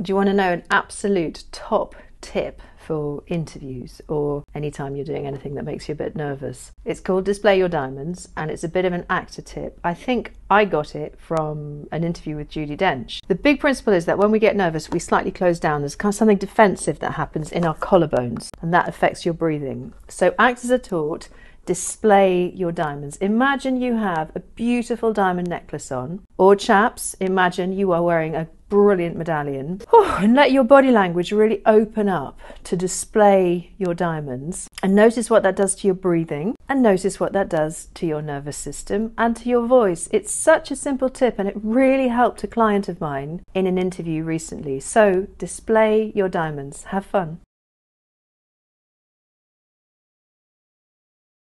Do you want to know an absolute top tip for interviews or anytime you're doing anything that makes you a bit nervous? It's called Display Your Diamonds, and it's a bit of an actor tip. I think I got it from an interview with Judi Dench. The big principle is that when we get nervous, we slightly close down. There's kind of something defensive that happens in our collarbones, and that affects your breathing. So actors are taught, display your diamonds. Imagine you have a beautiful diamond necklace on, or chaps, imagine you are wearing a brilliant medallion, and let your body language really open up to display your diamonds, and notice what that does to your breathing, and notice what that does to your nervous system and to your voice. It's such a simple tip, and it really helped a client of mine in an interview recently. So display your diamonds. Have fun.